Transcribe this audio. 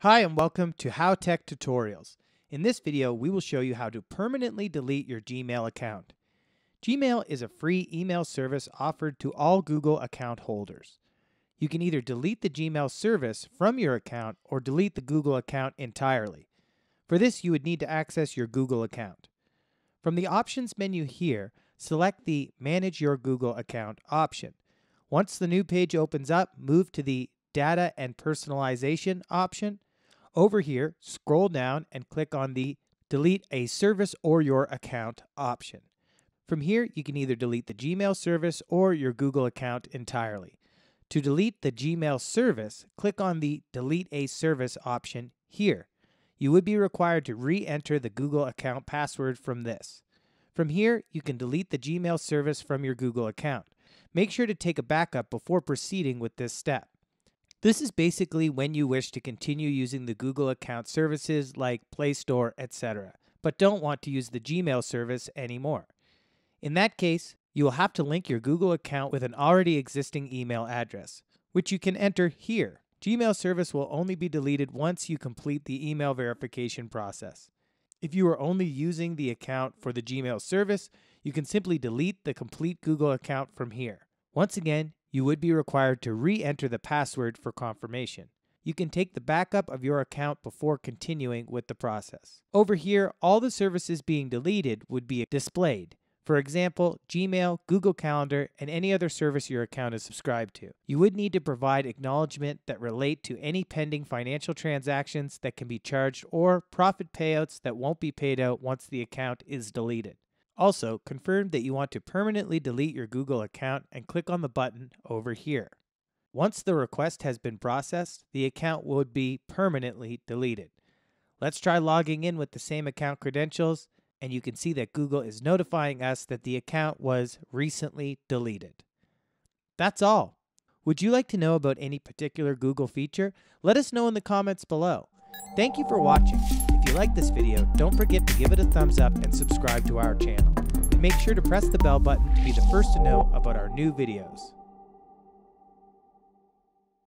Hi and welcome to How Tech Tutorials. In this video, we will show you how to permanently delete your Gmail account. Gmail is a free email service offered to all Google account holders. You can either delete the Gmail service from your account or delete the Google account entirely. For this, you would need to access your Google account. From the Options menu here, select the Manage Your Google Account option. Once the new page opens up, move to the Data and Personalization option. Over here, scroll down and click on the Delete a Service or Your Account option. From here, you can either delete the Gmail service or your Google account entirely. To delete the Gmail service, click on the Delete a Service option here. You would be required to re-enter the Google account password from this. From here, you can delete the Gmail service from your Google account. Make sure to take a backup before proceeding with this step. This is basically when you wish to continue using the Google account services like Play Store, etc., but don't want to use the Gmail service anymore. In that case, you will have to link your Google account with an already existing email address, which you can enter here. Gmail service will only be deleted once you complete the email verification process. If you are only using the account for the Gmail service, you can simply delete the complete Google account from here. Once again, you would be required to re-enter the password for confirmation. You can take the backup of your account before continuing with the process. Over here, all the services being deleted would be displayed. For example, Gmail, Google Calendar, and any other service your account is subscribed to. You would need to provide acknowledgement that relate to any pending financial transactions that can be charged or profit payouts that won't be paid out once the account is deleted. Also, confirm that you want to permanently delete your Google account and click on the button over here. Once the request has been processed, the account would be permanently deleted. Let's try logging in with the same account credentials, and you can see that Google is notifying us that the account was recently deleted. That's all. Would you like to know about any particular Google feature? Let us know in the comments below. Thank you for watching. If you like this video, don't forget to give it a thumbs up and subscribe to our channel. And make sure to press the bell button to be the first to know about our new videos.